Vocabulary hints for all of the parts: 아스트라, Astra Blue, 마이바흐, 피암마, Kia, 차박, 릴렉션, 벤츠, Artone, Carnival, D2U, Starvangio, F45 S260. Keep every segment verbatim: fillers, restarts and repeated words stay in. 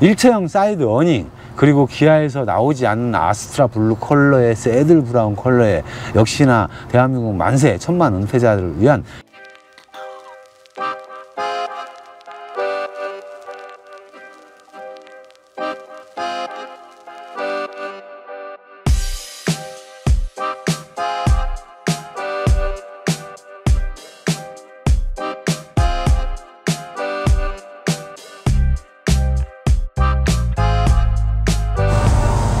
일체형 사이드 어닝, 그리고 기아에서 나오지 않는 아스트라 블루 컬러의 새들 브라운 컬러의 역시나 대한민국 만세 천만 은퇴자들을 위한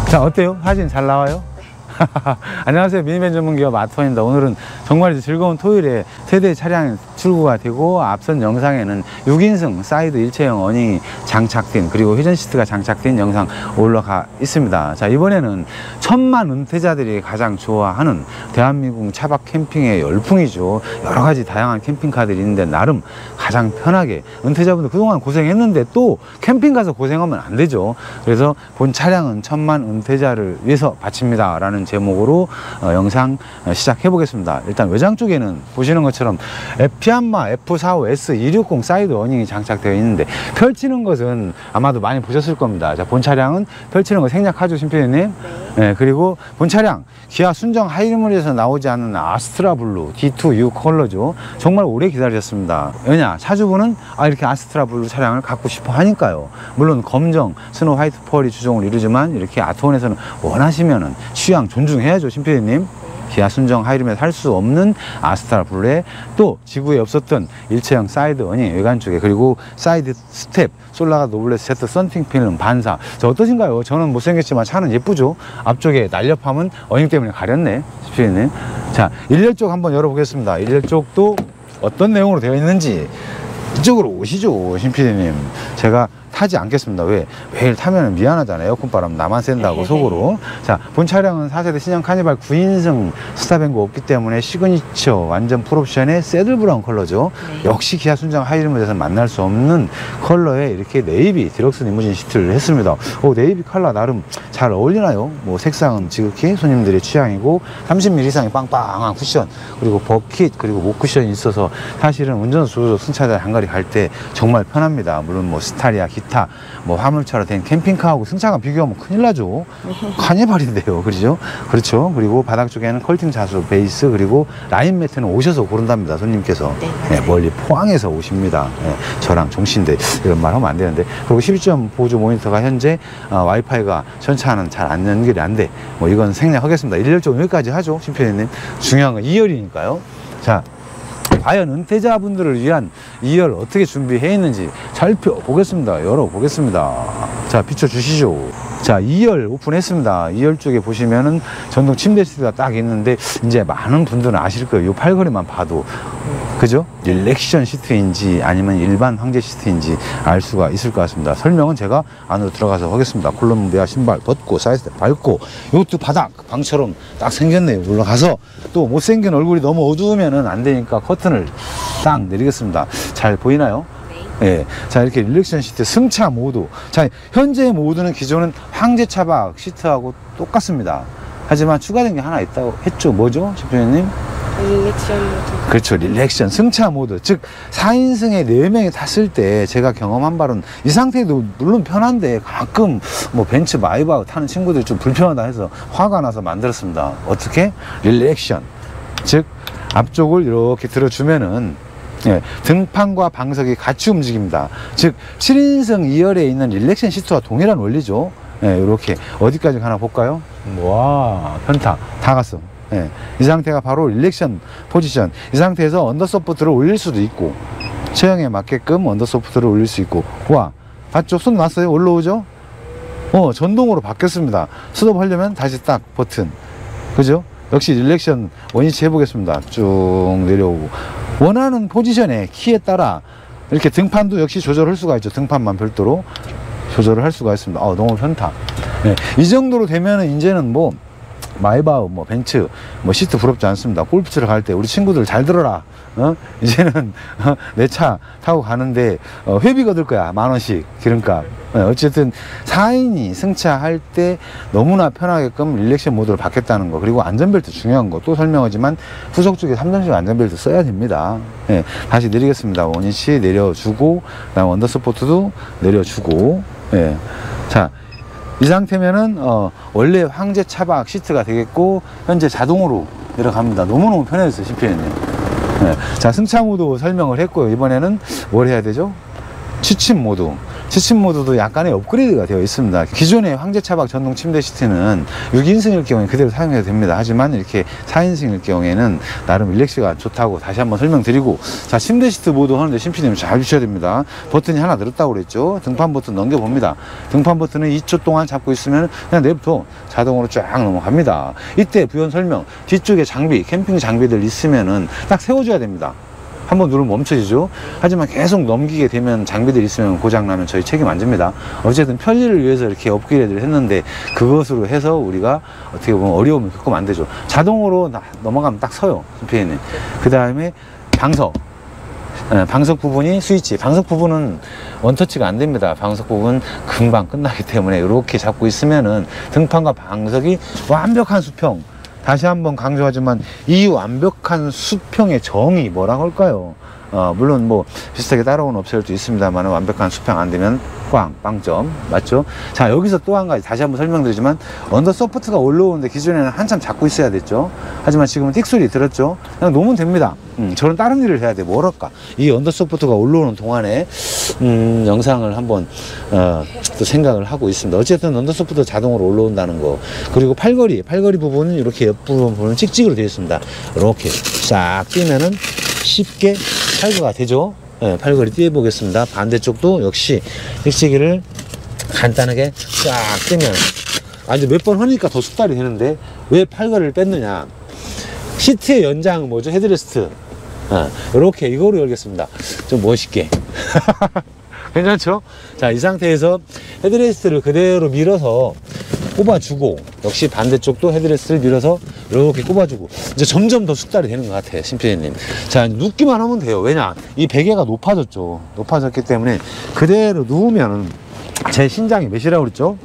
자, 어때요? 사진 잘 나와요? 네. 안녕하세요. 미니밴 전문기업 아트원입니다. 오늘은 정말 즐거운 토요일에 세대 차량 출고가 되고, 앞선 영상에는 육 인승 사이드 일체형 어닝이 장착된, 그리고 회전 시트가 장착된 영상 올라가 있습니다. 자, 이번에는 천만 은퇴자들이 가장 좋아하는 대한민국 차박 캠핑의 열풍이죠. 여러 가지 다양한 캠핑카들이 있는데, 나름 가장 편하게 은퇴자분들 그동안 고생했는데 또 캠핑 가서 고생하면 안 되죠. 그래서 본 차량은 천만 은퇴자를 위해서 바칩니다 라는 제목으로 어, 영상 시작해 보겠습니다. 일단 외장 쪽에는 보시는 것처럼 피암마 에프 사십오 에스 이백육십 사이드 어닝이 장착되어 있는데, 펼치는 것은 아마도 많이 보셨을 겁니다. 자, 본 차량은 펼치는 거 생략하죠, 심표님. 네, 그리고 본 차량 기아 순정 하이브리드에서 나오지 않는 아스트라 블루 디 투 유 컬러죠. 정말 오래 기다리셨습니다. 왜냐, 차주분은 아, 이렇게 아스트라 블루 차량을 갖고 싶어 하니까요. 물론 검정, 스노우 화이트 펄이 주종을 이루지만, 이렇게 아트원에서는 원하시면은 취향 존중해야죠, 심표님. 기아 순정 하이름에 살 수 없는 아스트라 블루에, 또 지구에 없었던 일체형 사이드 어닝 외관 쪽에, 그리고 사이드 스텝 솔라가 노블레스 세트 썬팅 필름 반사. 저 어떠신가요? 저는 못생겼지만 차는 예쁘죠. 앞쪽에 날렵함은 어닝 때문에 가렸네, 집주인님. 자, 일렬 쪽 한번 열어보겠습니다. 일렬 쪽도 어떤 내용으로 되어 있는지 이쪽으로 오시죠, 심피디님. 제가 타지 않겠습니다. 왜? 매일 타면 미안하잖아요. 에어컨 바람 나만 샌다고 속으로. 자, 본 차량은 사 세대 신형 카니발 구 인승 스타뱅고 없기 때문에 시그니처 완전 풀옵션의 새들 브라운 컬러죠. 네. 역시 기아 순정 하이브리드에서 만날 수 없는 컬러에 이렇게 네이비 디럭스 리무진 시트를 했습니다. 오, 네이비 컬러 나름 잘 어울리나요? 뭐 색상은 지극히 손님들의 취향이고, 삼십 밀리미터 이상의 빵빵한 쿠션, 그리고 버킷, 그리고 목 쿠션이 있어서 사실은 운전수 조수석 승차자 장거리 갈 때 정말 편합니다. 물론 뭐 스타리아, 기타, 뭐 화물차로 된 캠핑카하고 승차감 비교하면 큰일 나죠. 카니발인데요, 그렇죠? 그렇죠. 그리고 바닥 쪽에는 컬팅 자수 베이스, 그리고 라인 매트는 오셔서 고른답니다, 손님께서. 네, 네, 멀리 포항에서 오십니다. 네, 저랑 종신데 이런 말 하면 안 되는데. 그리고 십이 점 보조 모니터가 현재 어, 와이파이가 전 차는 잘 안 연결이 안 돼. 뭐 이건 생략하겠습니다. 일열 쪽 여기까지 하죠, 심표님. 중요한 건 이 열이니까요. 자, 과연 은퇴자분들을 위한 이 열 어떻게 준비해 있는지 살펴보겠습니다. 열어보겠습니다. 자, 비춰주시죠. 자, 이 열 오픈했습니다. 이 열 쪽에 보시면은 전동 침대 시트가 딱 있는데, 이제 많은 분들은 아실 거예요. 이 팔걸이만 봐도. 그죠? 릴렉션 시트인지 아니면 일반 황제 시트인지 알 수가 있을 것 같습니다. 설명은 제가 안으로 들어가서 하겠습니다. 콜롬비아 신발 벗고 사이드 밟고, 이것도 바닥 방처럼 딱 생겼네요. 올라가서 또 못생긴 얼굴이 너무 어두우면 안 되니까 커튼을 딱 내리겠습니다. 잘 보이나요? 예. 자, 이렇게 릴렉션 시트, 승차 모드. 자, 현재 모드는 기존은 황제 차박 시트하고 똑같습니다. 하지만 추가된 게 하나 있다고 했죠. 뭐죠, 집주인님? 릴렉션 모드. 그렇죠, 릴렉션 승차 모드. 즉, 사 인승에 네 명이 탔을 때 제가 경험한 바로는, 이 상태도 물론 편한데 가끔 뭐 벤츠 마이바흐 타는 친구들이 좀 불편하다 해서 화가 나서 만들었습니다. 어떻게? 릴렉션. 즉, 앞쪽을 이렇게 들어주면은, 예, 등판과 방석이 같이 움직입니다. 즉, 칠 인승 이 열에 있는 릴렉션 시트와 동일한 원리죠. 예, 이렇게 어디까지 가나 볼까요? 와, 편타 다 갔어. 예, 이 상태가 바로 릴렉션 포지션. 이 상태에서 언더소프트를 올릴 수도 있고, 체형에 맞게끔 언더소프트를 올릴 수 있고. 와, 봤죠? 손 놨어요? 올라오죠? 어, 전동으로 바뀌었습니다. 스톱하려면 다시 딱 버튼. 그죠? 역시 릴렉션 원위치 해보겠습니다. 쭉 내려오고, 원하는 포지션에 키에 따라 이렇게 등판도 역시 조절할 수가 있죠. 등판만 별도로 조절을 할 수가 있습니다. 아, 너무 편타. 네, 이 정도로 되면은 이제는 뭐 마이바흐, 뭐 벤츠, 뭐 시트 부럽지 않습니다. 골프치러 갈 때 우리 친구들 잘 들어라. 어? 이제는 내 차 타고 가는데 어, 회비가 들 거야. 만 원씩 기름값. 네, 어쨌든 사 인이 승차할 때 너무나 편하게끔 릴렉션 모드로 바뀌었다는 거, 그리고 안전벨트 중요한 거 또 설명하지만, 후석 쪽에 삼 점씩 안전벨트 써야 됩니다. 네, 다시 내리겠습니다. 원위치 내려주고, 그다음 언더서포트도 내려주고, 예. 자, 이 상태면은 어, 원래 황제 차박 시트가 되겠고 현재 자동으로 내려갑니다. 너무너무 편해졌어요, 씨피엔이. 예. 자, 승차 모드 설명을 했고요. 이번에는 뭘 해야 되죠? 취침 모드. 취침 모드도 약간의 업그레이드가 되어 있습니다. 기존의 황제 차박 전동 침대 시트는 육 인승일 경우에 그대로 사용해도 됩니다. 하지만 이렇게 사 인승일 경우에는 나름 릴렉시가 좋다고 다시 한번 설명드리고, 자, 침대 시트 모드 하는데 심피님 잘 주셔야 됩니다. 버튼이 하나 늘었다고 그랬죠. 등판 버튼 넘겨봅니다. 등판 버튼은 이 초 동안 잡고 있으면 그냥 내부터 자동으로 쫙 넘어갑니다. 이때 부연 설명, 뒤쪽에 장비, 캠핑 장비들 있으면은 딱 세워줘야 됩니다. 한번 누르면 멈춰지죠. 하지만 계속 넘기게 되면 장비들 있으면 고장나면 저희 책임 안 집니다. 어쨌든 편리를 위해서 이렇게 업그레이드를 했는데 그것으로 해서 우리가 어떻게 보면 어려움을 겪으면 안 되죠. 자동으로 넘어가면 딱 서요, 씨피엔이. 그 다음에 방석. 방석 부분이 스위치. 방석 부분은 원터치가 안 됩니다. 방석 부분은 금방 끝나기 때문에 이렇게 잡고 있으면은 등판과 방석이 완벽한 수평. 다시 한번 강조하지만 이 완벽한 수평의 정의 뭐라고 할까요? 어, 물론 뭐 비슷하게 따라온 업체들도 있습니다만 완벽한 수평 안 되면 꽝, 빵점 맞죠? 자, 여기서 또 한 가지 다시 한번 설명드리지만 언더 소프트가 올라오는데 기존에는 한참 잡고 있어야 됐죠. 하지만 지금은 띡소리 들었죠? 그냥 놓으면 됩니다. 음, 저는 다른 일을 해야 돼. 뭘 할까? 이 언더 소프트가 올라오는 동안에 음, 영상을 한번 어, 또 생각을 하고 있습니다. 어쨌든 언더 소프트 자동으로 올라온다는 거, 그리고 팔걸이 팔걸이 부분은 이렇게 옆 부분은 찍찍으로 되어 있습니다. 이렇게 싹 뛰면은 쉽게 탈거가 되죠. 네, 팔걸이 띄워 보겠습니다. 반대쪽도 역시 찍찍이를 간단하게 쫙 뜨면, 아, 이제 몇 번 하니까 더 숙달이 되는데 왜 팔걸이를 뺐느냐, 시트의 연장 뭐죠? 헤드레스트. 어, 이렇게 이거로 열겠습니다. 좀 멋있게 괜찮죠? 자, 이 상태에서 헤드레스트를 그대로 밀어서 꼽아주고, 역시 반대쪽도 헤드레스트를 밀어서 이렇게 꼽아주고, 이제 점점 더 숙달이 되는 것 같아요, 심피디님. 자, 눕기만 하면 돼요. 왜냐, 이 베개가 높아졌죠. 높아졌기 때문에 그대로 누우면, 제 신장이 몇이라고 그랬죠?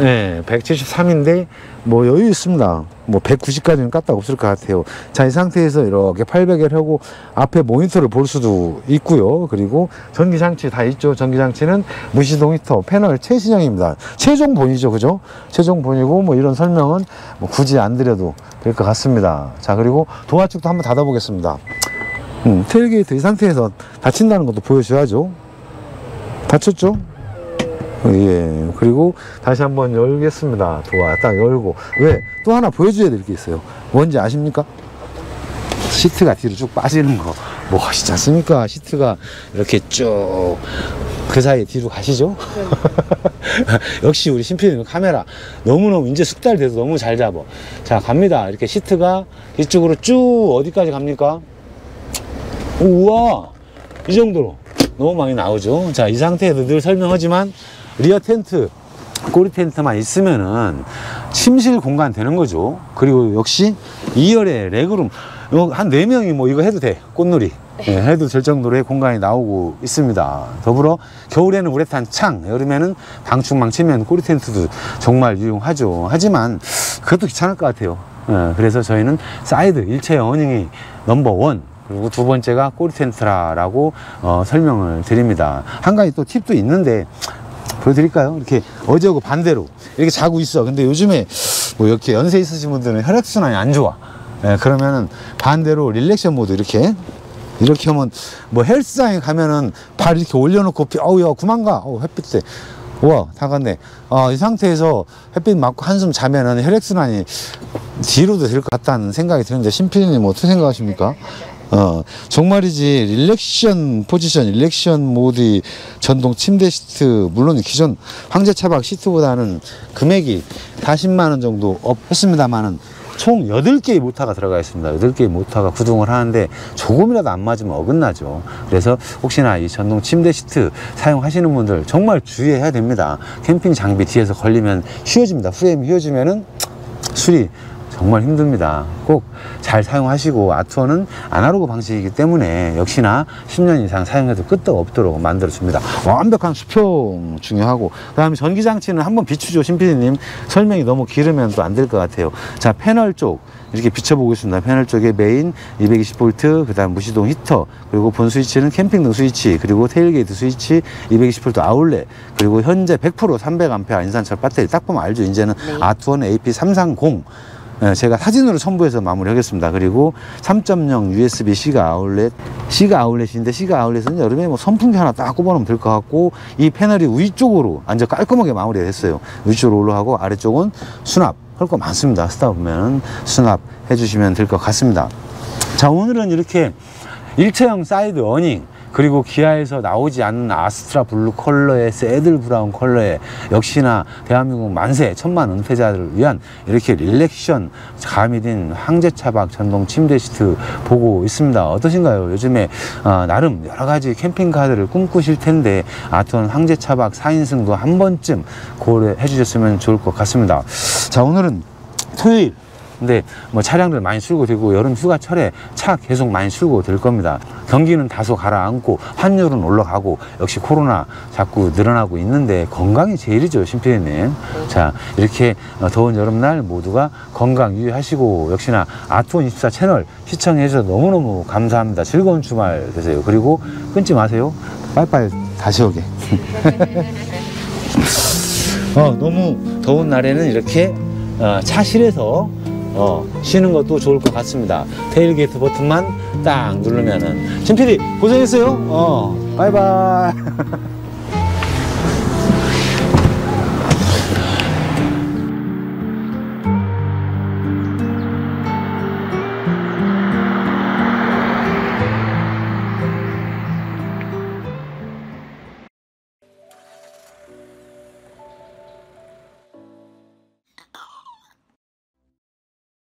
네, 백칠십삼인데 뭐 여유 있습니다. 뭐 백구십까지는 까딱 없을 것 같아요. 자, 이 상태에서 이렇게 팔베개를 하고 앞에 모니터를 볼 수도 있고요. 그리고 전기장치 다 있죠. 전기장치는 무시동 히터 패널 최신형입니다. 최종본이죠, 그죠? 최종본이고 뭐 이런 설명은 뭐 굳이 안 드려도 될 것 같습니다. 자, 그리고 도화축도 한번 닫아 보겠습니다. 음, 테일게이트 이 상태에서 닫힌다는 것도 보여줘야죠. 닫혔죠? 예. 그리고 다시 한번 열겠습니다. 도화 딱 열고, 왜? 또 하나 보여줘야 될 게 있어요. 뭔지 아십니까? 시트가 뒤로 쭉 빠지는 거 멋있지 않습니까? 시트가 이렇게 쭉 그 사이에 뒤로 가시죠? 역시 우리 심피디님 카메라 너무너무 이제 숙달돼서 너무 잘 잡아. 자, 갑니다. 이렇게 시트가 이쪽으로 쭉 어디까지 갑니까? 오, 우와, 이 정도로 너무 많이 나오죠. 자, 이 상태에서 늘 설명하지만 리어 텐트, 꼬리 텐트만 있으면은 침실 공간 되는 거죠. 그리고 역시 이 열의 레그룸, 한 네 명이 뭐 이거 해도 돼. 꽃놀이. 네, 해도 될 정도로의 공간이 나오고 있습니다. 더불어 겨울에는 우레탄 창, 여름에는 방충망 치면 꼬리 텐트도 정말 유용하죠. 하지만 그것도 귀찮을 것 같아요. 네, 그래서 저희는 사이드 일체형 어닝이 넘버원, 그리고 두 번째가 꼬리 텐트라라고 어, 설명을 드립니다. 한 가지 또 팁도 있는데 보여드릴까요? 이렇게 어제하고 반대로 이렇게 자고 있어. 근데 요즘에 뭐 이렇게 연세 있으신 분들은 혈액순환이 안 좋아. 예, 그러면은 반대로 릴렉션 모드 이렇게 이렇게 하면, 뭐 헬스장에 가면은 발 이렇게 올려놓고 어우야 그만가, 어 햇빛 때 우와 다 갔네. 아, 이 상태에서 햇빛 맞고 한숨 자면은 혈액순환이 뒤로도 될 것 같다는 생각이 드는데 심피디님 어떻게 생각하십니까? 어, 정말이지 릴렉션 포지션, 릴렉션 모드 전동 침대 시트, 물론 기존 황제 차박 시트보다는 금액이 사십만 원 정도 업 했습니다만은 총 여덟 개의 모터가 들어가 있습니다. 여덟 개의 모터가 구동을 하는데 조금이라도 안 맞으면 어긋나죠. 그래서 혹시나 이 전동 침대 시트 사용하시는 분들 정말 주의해야 됩니다. 캠핑 장비 뒤에서 걸리면 휘어집니다. 프레임 휘어지면은 수리 정말 힘듭니다. 꼭 잘 사용하시고, 아트원은 아날로그 방식이기 때문에 역시나 십 년 이상 사용해도 끄떡 없도록 만들어줍니다. 완벽한 수평 중요하고, 그 다음에 전기장치는 한번 비추죠. 신피디님 설명이 너무 길으면 또 안 될 것 같아요. 자, 패널 쪽 이렇게 비춰보겠습니다. 패널 쪽에 메인 이백이십 볼트, 그 다음 무시동 히터, 그리고 본 스위치는 캠핑등 스위치, 그리고 테일게이트 스위치, 이백이십 볼트 아울렛, 그리고 현재 백 퍼센트 삼백 암페어 인산철 배터리. 딱 보면 알죠. 이제는 네. 아트원 에이피 삼백삼십, 제가 사진으로 첨부해서 마무리하겠습니다. 그리고 삼 점 영 유에스비 씨가 아울렛, C가 아울렛인데, C가 아울렛은 여름에 뭐 선풍기 하나 딱 꼽아놓으면 될 것 같고, 이 패널이 위쪽으로 아주 깔끔하게 마무리가 됐어요. 위쪽으로 올라가고, 아래쪽은 수납 할 거 많습니다. 쓰다 보면 수납 해주시면 될 것 같습니다. 자, 오늘은 이렇게 일체형 사이드 어닝, 그리고 기아에서 나오지 않는 아스트라 블루 컬러의 새들 브라운 컬러의 역시나 대한민국 만세 천만 은퇴자들을 위한 이렇게 릴렉션 가미된 황제 차박 전동 침대 시트 보고 있습니다. 어떠신가요? 요즘에 어, 나름 여러 가지 캠핑카들을 꿈꾸실 텐데, 아트원 황제 차박 사 인승도 한 번쯤 고려해 주셨으면 좋을 것 같습니다. 자, 오늘은 토요일. 근데 뭐 차량들 많이 출고 되고, 여름 휴가철에 차 계속 많이 출고 될 겁니다. 경기는 다소 가라앉고 환율은 올라가고 역시 코로나 자꾸 늘어나고 있는데, 건강이 제일이죠, 신피디님. 자, 이렇게 더운 여름날 모두가 건강 유의하시고, 역시나 아트원 이십사 채널 시청해 주셔서 너무너무 감사합니다. 즐거운 주말 되세요. 그리고 끊지 마세요. 빨리빨리 다시 오게. 어, 너무 더운 날에는 이렇게 어, 차실에서 어, 쉬는 것도 좋을 것 같습니다. 테일게이트 버튼만 딱 누르면은. 신피디 고생했어요. 어, 바이바이.